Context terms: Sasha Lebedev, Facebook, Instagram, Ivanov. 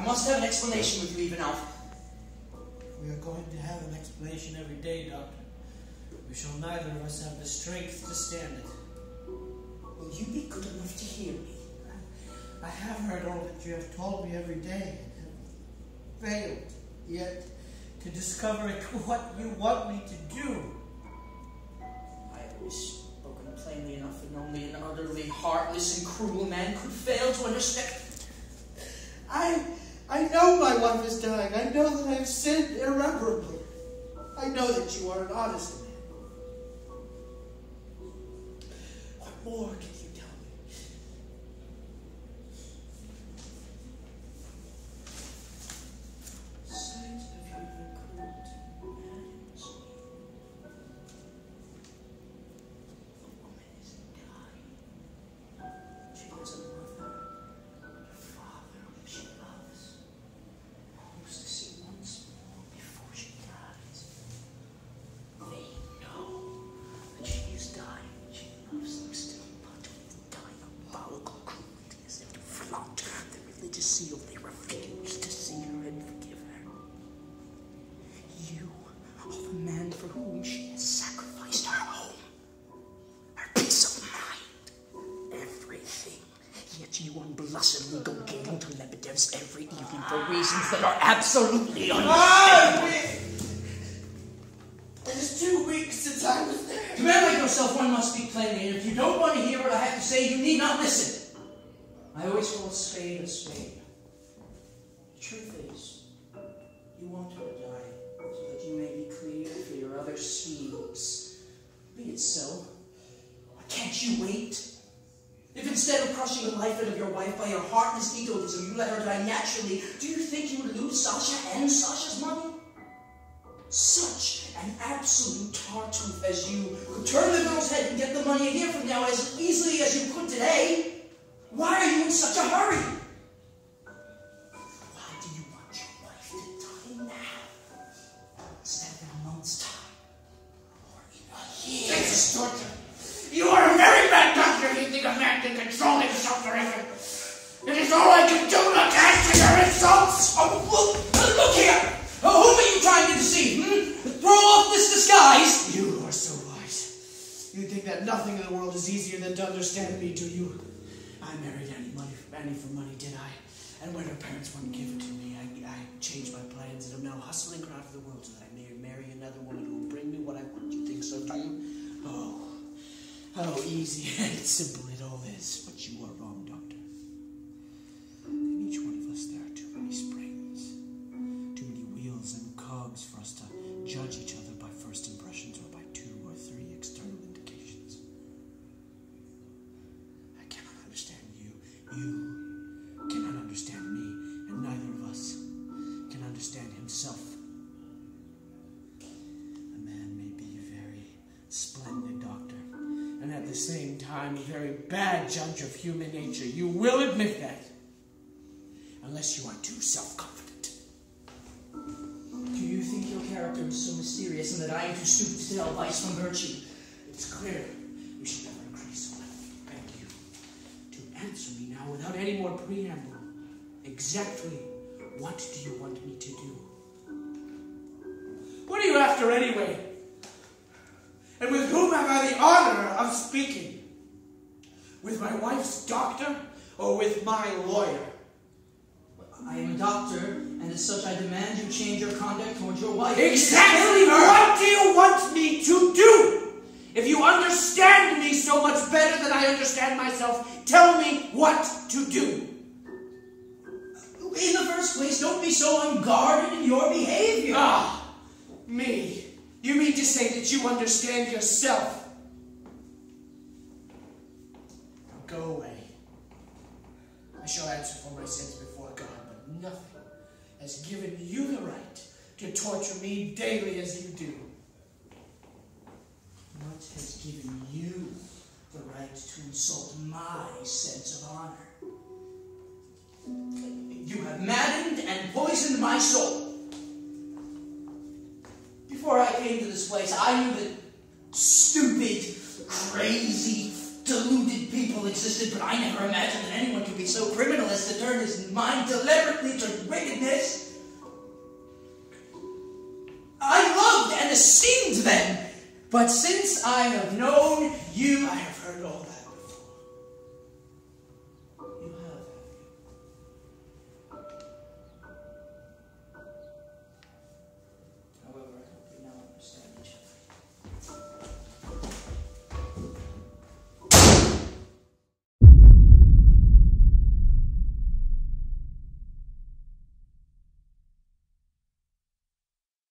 I must have an explanation with you, Ivanov. We are going to have an explanation every day, Doctor. We shall neither of us have the strength to stand it. Will you be good enough to hear me? I have heard all that you have told me every day, and have failed yet to discover what you want me to do. I have always spoken plainly enough, and only an utterly heartless and cruel man could fail to understand. I know my wife is dying. I know that I have sinned irreparably. I know that you are an honest man. What more can you tell me? Signs of human cruelty and sleep. A woman is dying. She has a mother. Blessedly go getting to Lebedev's every evening for reasons that are absolutely unfair. It is 2 weeks since I was there. Command like yourself, one must speak plainly, and if you don't want to hear what I have to say, you need not listen. I always call a spade a spade. The truth is, you want her to die so that you may be clear for your other schemes. Be it so. Why can't you wait? If instead of crushing the life out of your wife by your heartless egotism, you let her die naturally, do you think you would lose Sasha and Sasha's money? Such an absolute tartuffe as you could turn the girl's head and get the money a year from now as easily as you could today. Why are you in such a hurry? Why do you want your wife to die now? Instead of in a month's time, or in a year? Jesus, Doctor, you are a very bad doctor if you think a man can control himself forever. It is all I can do not answer your insults. Look here! Whom are you trying to deceive? Throw off this disguise! You are so wise. You think that nothing in the world is easier than to understand me, do you? I married Annie for money, did I? And when her parents wouldn't give it to me, I changed my plans and am now hustling around for the world so that I may marry another woman who will bring me what I want. You think so, do you? Oh. How easy and simple it all is, but you are wrong, Doctor. In each one of us there are too many springs, too many wheels and cogs for us to judge each other by first impressions or by 2 or 3 external indications. I cannot understand you, you cannot understand me, and neither of us can understand himself. A man may be a very splendid doctor, and at the same time, a very bad judge of human nature. You will admit that. Unless you are too self-confident. Do you think your character is so mysterious and that I am too stupid to tell vice from virtue? It's clear you should never increase. So I beg you to answer me now without any more preamble. Exactly what do you want me to do? What are you after anyway? And with whom have I the honor of speaking? With my wife's doctor or with my lawyer? I am a doctor, and as such I demand you change your conduct towards your wife. Exactly what do you want me to do? If you understand me so much better than I understand myself, tell me what to do. In the first place, don't be so unguarded in your behavior. Ah, me. You mean to say that you understand yourself? Go away. I shall answer for my sins before God, but nothing has given you the right to torture me daily as you do. What has given you the right to insult my sense of honor? You have maddened and poisoned my soul. Before I came to this place, I knew that stupid, crazy, deluded people people existed, but I never imagined that anyone could be so criminal as to turn his mind deliberately to wickedness. I loved and esteemed them, but since I have known you, I have heard all that.